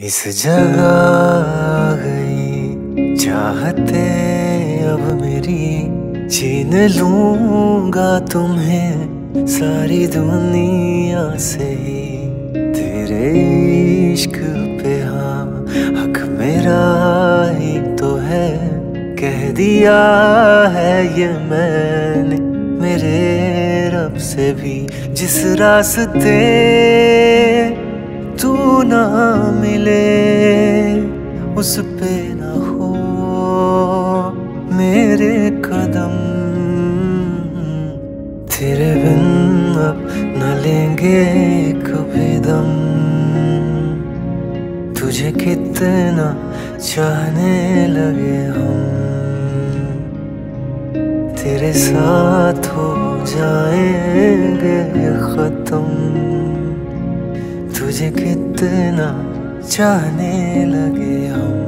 इस जगह आ गई चाहते अब मेरी, छीन लूंगा तुम्हें सारी दुनिया से ही। तेरे इश्क पे हाँ हक मेरा ही तो है, कह दिया है ये मैंने मेरे रब से भी। जिस रास्ते तू ना मिले उस पे ना हो मेरे कदम, तेरे बिन अब न लेंगे कभी दम। तुझे कितना चाहने लगे हम, तेरे साथ हो जाएंगे खत्म। तुझे कितना चाहने लगे हम।